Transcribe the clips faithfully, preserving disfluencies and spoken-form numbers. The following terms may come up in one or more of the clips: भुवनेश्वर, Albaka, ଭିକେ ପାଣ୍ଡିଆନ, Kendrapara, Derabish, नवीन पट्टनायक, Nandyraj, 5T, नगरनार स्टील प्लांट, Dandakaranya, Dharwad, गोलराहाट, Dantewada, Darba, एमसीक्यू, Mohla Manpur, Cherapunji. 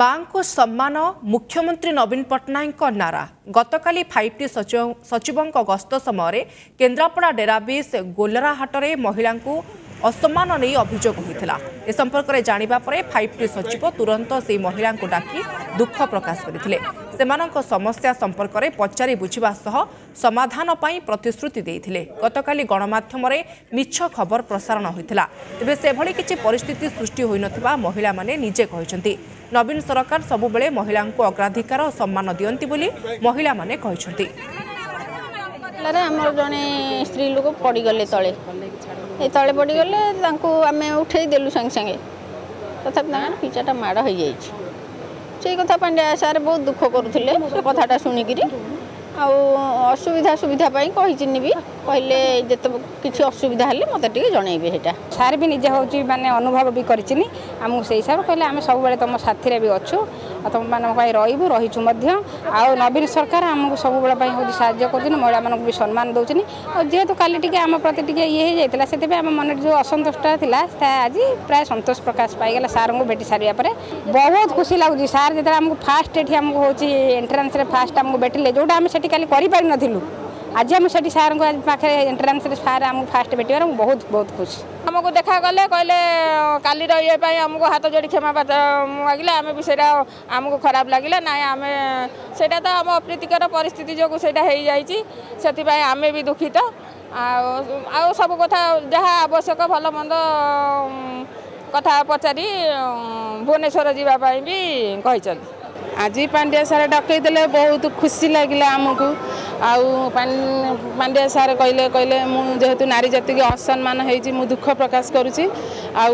मां को सम्मान मुख्यमंत्री नवीन पट्टनायक नारा गतकाली फाइव टी सचिव गस्त समय केन्द्रापड़ा डेराबिश गोलराहाट में महिला असम्मान नहीं अभियोग होता। ए संपर्क में जानापर फाइव टी सचिव तुरंत से महिला को डाकी दुख प्रकाश करते समस्या संपर्क में पचारि बुझा समाधान प्रतिश्रुति देते। गतकाली गणमाध्यम मिछ खबर प्रसारण होता तेज से किसी परिस्थिति सृष्टि हो महिला माने निजे कहते नवीन सरकार सबुबले महिला को अग्राधिकार और सम्मान दियंती बोली महिला माने कहते। आम जड़े स्त्री लोक पड़गले तले तले पड़गले आम उठेदेलु संगे संगे तथापि पिछाटा माड़ हो जाए से कथा पांड्या सार बहुत दुख करुले कथाटा शुणिकी असुविधा सुविधा भी कहले जिते किसी असुविधा है मत जनइबे हेटा सार भी निजे हूँ मैंने अनुभव भी करी आमको से हिसाब कहले आम सब तुम साथी भी अच्छु तुम मानी रही रहीचु नवीन सरकार आमको सब हूँ साज्य कर महिला मानक भी सम्मान दौरान और जेहेतु काली टी आम प्रति टे ये होता से आम मन जो असंतुष्ट था आज प्राय सतोष प्रकाश पाईगला सारों भेट सारे बहुत खुशी लगुच सार जो आमको फास्ट ये आमको हूँ एंट्रान्स फास्ट आमको भेटिले जोटा आम से काली करूँ आज आम से सार पाखे एंट्रान्स सार आमको फास्ट भेटार बहुत बहुत खुश आमको देखा गले कहले काली ये आमको हाथ जोड़ी क्षमा मागिले आम भी से आमको खराब लगे ना आम से आम अप्रीतिकर परिस्थिति जो से आम भी दुखित आ सब कथा जहाँ आवश्यक भल मंद कथा पचारि भुवनेश्वर जावाई भी कही आज पांड्या सार डकईदे बहुत खुशी लगे आमको पांड्या सार कहले कहले जेहेतु नारी जाति की असम्मान हो दुख प्रकाश करुच्ची आ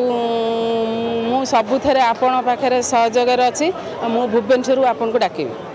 सबुथे आपण पाखे सहयोग अच्छी मुझे भुवनेश्वर आपन को डाकी।